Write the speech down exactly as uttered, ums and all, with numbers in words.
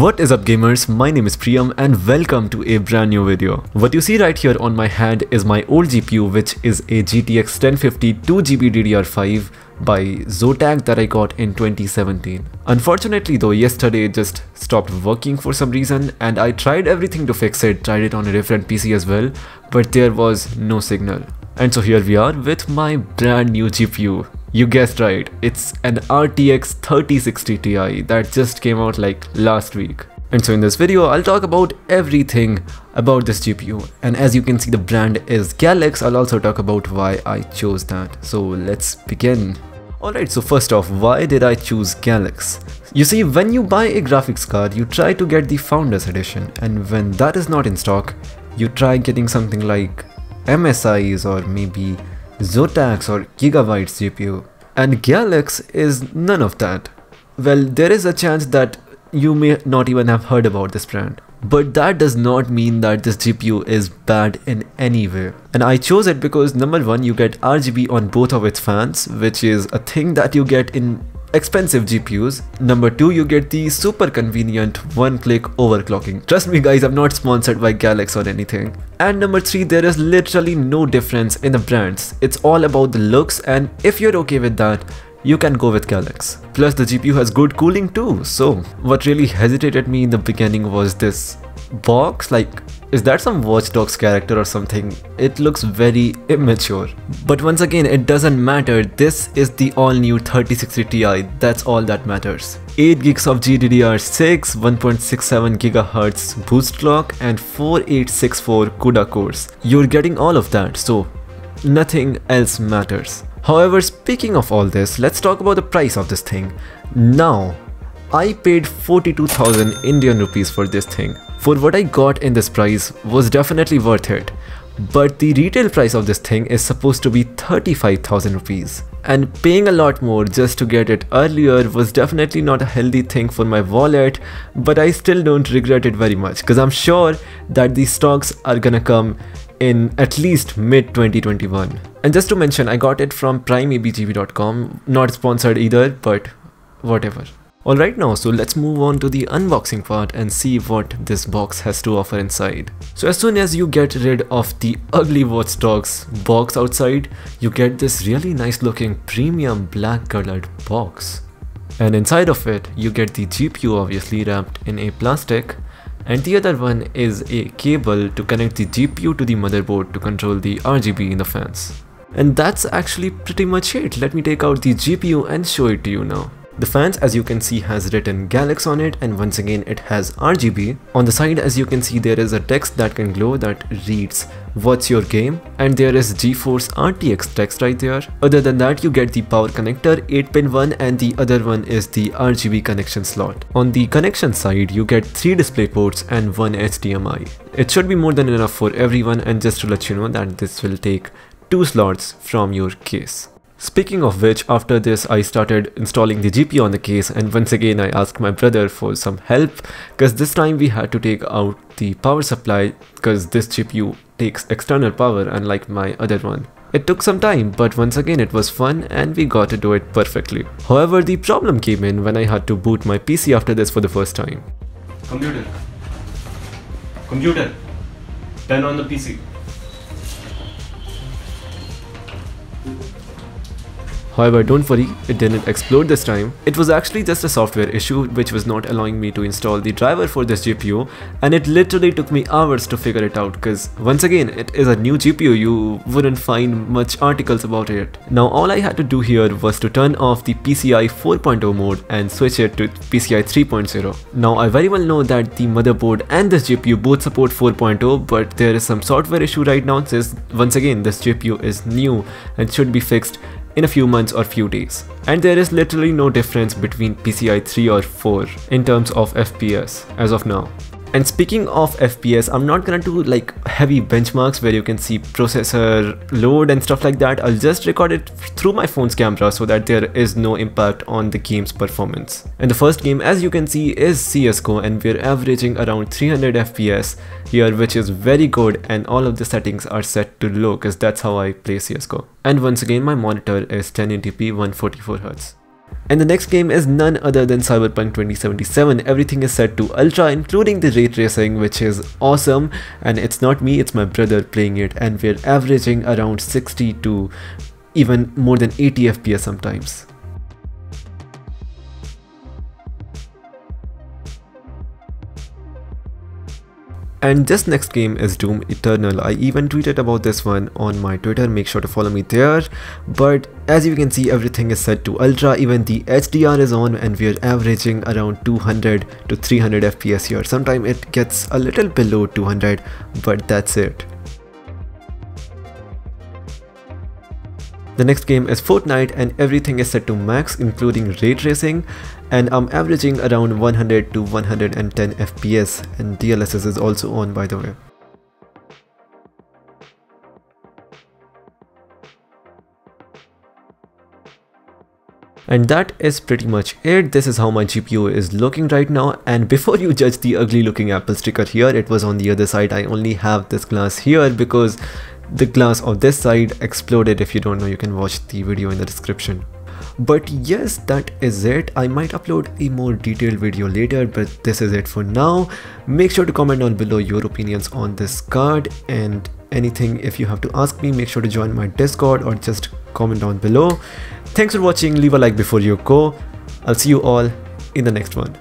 What is up gamers, my name is Priyam and welcome to a brand new video. What you see right here on my hand is my old G P U, which is a G T X ten fifty two gigabyte D D R five by Zotac that I got in twenty seventeen. Unfortunately though, yesterday it just stopped working for some reason and I tried everything to fix it, tried it on a different P C as well, but there was no signal. And so here we are with my brand new G P U. You guessed right, it's an R T X thirty sixty T I that just came out like last week. And so in this video, I'll talk about everything about this G P U. And as you can see, the brand is Galax. I'll also talk about why I chose that. So let's begin. Alright, so first off, why did I choose Galax? You see, when you buy a graphics card, you try to get the Founders Edition. And when that is not in stock, you try getting something like M S I's or maybe Zotac's or Gigabyte's G P U, and Galax is none of that. Well, there is a chance that you may not even have heard about this brand, but that does not mean that this G P U is bad in any way. And I chose it because number one, you get R G B on both of its fans, which is a thing that you get in expensive G P Us. Number two, you get the super convenient one-click overclocking. Trust me guys, I'm not sponsored by Galax or anything. And number three, there is literally no difference in the brands. It's all about the looks, and if you're okay with that, you can go with Galax. Plus the G P U has good cooling too. So what really hesitated me in the beginning was this box. Like, is that some Watch Dogs character or something? It looks very immature. But once again, it doesn't matter. This is the all-new thirty sixty T I. That's all that matters. eight gigs of G D D R six, one point six seven gigahertz boost clock, and four eight six four CUDA cores. You're getting all of that, so nothing else matters. However, speaking of all this, let's talk about the price of this thing. Now, I paid forty-two thousand Indian rupees for this thing. For what I got in this price was definitely worth it, but the retail price of this thing is supposed to be thirty-five thousand rupees, and paying a lot more just to get it earlier was definitely not a healthy thing for my wallet, but I still don't regret it very much because I'm sure that these stocks are gonna come in at least mid twenty twenty-one. And just to mention, I got it from prime A B G B dot com, not sponsored either, but whatever. Alright now, so let's move on to the unboxing part and see what this box has to offer inside. So as soon as you get rid of the ugly Watch Dogs box outside, you get this really nice looking premium black colored box. And inside of it, you get the G P U obviously wrapped in a plastic, and the other one is a cable to connect the G P U to the motherboard to control the R G B in the fans. And that's actually pretty much it. Let me take out the G P U and show it to you now. The fans, as you can see, has written Galax on it, and once again it has R G B. On the side, as you can see, there is a text that can glow that reads "What's your game?" and there is GeForce R T X text right there. Other than that, you get the power connector, eight pin one, and the other one is the R G B connection slot. On the connection side, you get three display ports and one H D M I. It should be more than enough for everyone, and just to let you know that this will take two slots from your case. Speaking of which, after this I started installing the G P U on the case, and once again I asked my brother for some help because this time we had to take out the power supply because this G P U takes external power unlike my other one. It took some time, but once again it was fun and we got to do it perfectly. However, the problem came in when I had to boot my P C after this for the first time. Computer. Computer. Turn on the P C. However, don't worry, it didn't explode this time. It was actually just a software issue which was not allowing me to install the driver for this G P U, and it literally took me hours to figure it out because once again it is a new G P U, you wouldn't find much articles about it. Now all I had to do here was to turn off the P C I E four point oh mode and switch it to P C I E three point oh. Now I very well know that the motherboard and this G P U both support four point oh, but there is some software issue right now since once again this G P U is new and should be fixed in a few months or few days. And there is literally no difference between P C I E three or four in terms of F P S as of now. And speaking of F P S, I'm not gonna do like heavy benchmarks where you can see processor load and stuff like that. I'll just record it through my phone's camera so that there is no impact on the game's performance. And the first game, as you can see, is C S G O, and we're averaging around three hundred F P S here, which is very good, and all of the settings are set to low because that's how I play C S G O. And once again, my monitor is ten eighty p one forty-four hertz. And the next game is none other than Cyberpunk twenty seventy-seven. Everything is set to ultra, including the ray tracing, which is awesome. And it's not me, it's my brother playing it, and we're averaging around sixty to even more than eighty F P S sometimes. And this next game is Doom Eternal. I even tweeted about this one on my Twitter, make sure to follow me there. But as you can see, everything is set to ultra, even the H D R is on, and we are averaging around two hundred to three hundred F P S here. Sometimes it gets a little below two hundred, but that's it. The next game is Fortnite, and everything is set to max, including ray tracing, and I'm averaging around one hundred to one hundred ten F P S, and D L S S is also on, by the way. And that is pretty much it. This is how my G P U is looking right now. And before you judge the ugly looking Apple sticker here, it was on the other side. I only have this glass here because the glass of this side exploded. If you don't know, you can watch the video in the description. But yes, that is it. I might upload a more detailed video later, but this is it for now. Make sure to comment down below your opinions on this card and anything. If you have to ask me, make sure to join my Discord or just comment down below. Thanks for watching. Leave a like before you go. I'll see you all in the next one.